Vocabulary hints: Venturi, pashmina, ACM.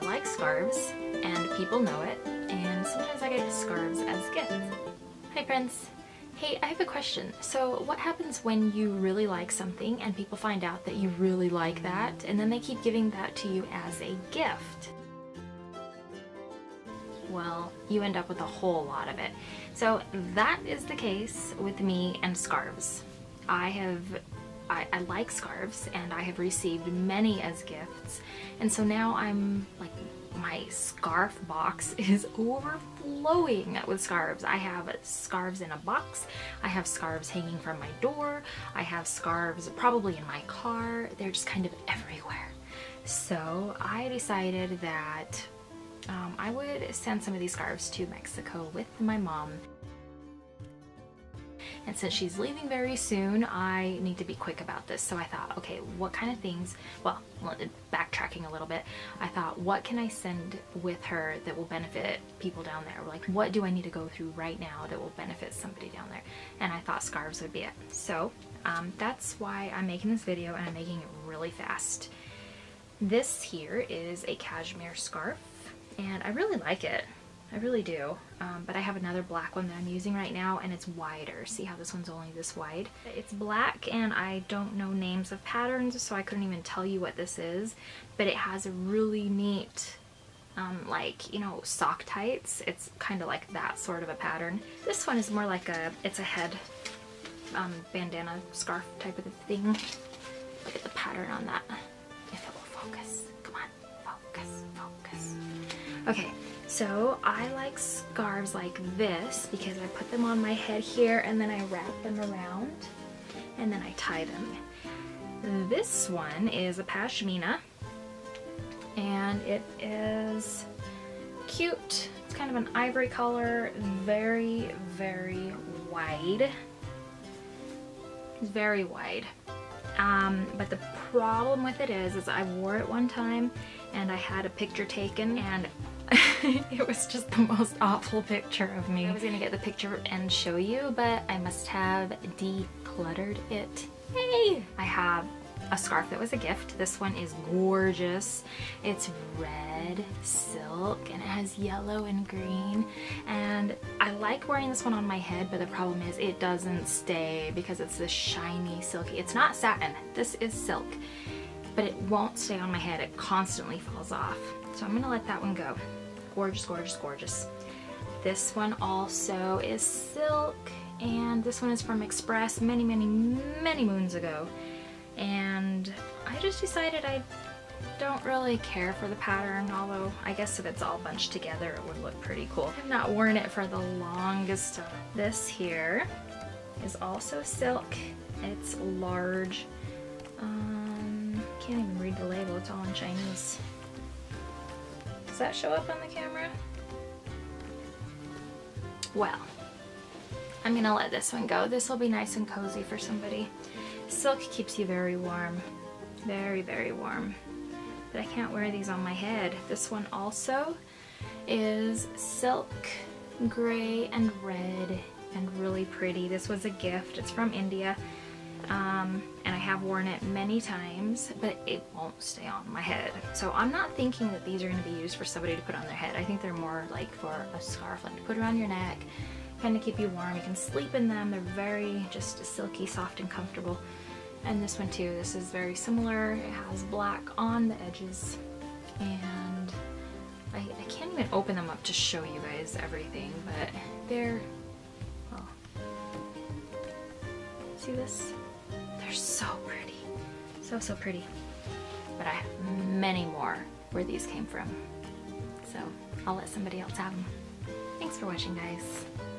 I like scarves, and people know it, and sometimes I get scarves as gifts. Hi friends! Hey, I have a question. So what happens when you really like something and people find out that you really like that, and then they keep giving that to you as a gift? Well, you end up with a whole lot of it. So that is the case with me and scarves. I like scarves, and I have received many as gifts, and so now I'm like, my scarf box is overflowing with scarves. I have scarves in a box, I have scarves hanging from my door, I have scarves probably in my car. They're just kind of everywhere. So I decided that I would send some of these scarves to Mexico with my mom. And since she's leaving very soon, I need to be quick about this. So I thought, okay, what kind of things, well, backtracking a little bit, I thought, what can I send with her that will benefit people down there? Like, what do I need to go through right now that will benefit somebody down there? And I thought scarves would be it. So that's why I'm making this video, and I'm making it really fast. This here is a cashmere scarf, and I really like it. I really do, but I have another black one that I'm using right now, and it's wider. See how this one's only this wide? It's black, and I don't know names of patterns, so I couldn't even tell you what this is, but it has a really neat, like, you know, sock tights. It's kind of like that sort of a pattern. This one is more like a, it's a head bandana scarf type of thing. Look at the pattern on that, if it will focus. Come on, focus, focus. Okay. So I like scarves like this because I put them on my head here, and then I wrap them around, and then I tie them. This one is a pashmina, and it is cute. It's kind of an ivory color, very, very wide. It's very wide. But the problem with it is I wore it one time, and I had a picture taken, and it was just the most awful picture of me. I was gonna get the picture and show you, but I must have decluttered it. Hey! I have a scarf that was a gift. This one is gorgeous. It's red silk, and it has yellow and green, and I like wearing this one on my head, but the problem is it doesn't stay because it's this shiny silky. It's not satin, this is silk, but it won't stay on my head. It constantly falls off. So I'm gonna let that one go. Gorgeous, gorgeous, gorgeous. This one also is silk, and this one is from Express many, many, many moons ago. And I just decided I don't really care for the pattern, although I guess if it's all bunched together it would look pretty cool. I've not worn it for the longest time. This here is also silk. It's large. Can't even read the label, it's all in Chinese. Does that show up on the camera? Well, I'm gonna let this one go. This will be nice and cozy for somebody. Silk keeps you very warm. Very, very warm. But I can't wear these on my head. This one also is silk, gray, and red, and really pretty. This was a gift. It's from India. And I have worn it many times, but it won't stay on my head. So I'm not thinking that these are going to be used for somebody to put on their head. I think they're more like for a scarf, like to put around your neck, kind of keep you warm. You can sleep in them. They're very just silky, soft, and comfortable. And this one too, this is very similar. It has black on the edges, and I can't even open them up to show you guys everything, but they're, well, see this? They're so pretty, so, so pretty. But I have many more where these came from, so I'll let somebody else have them. Thanks for watching, guys.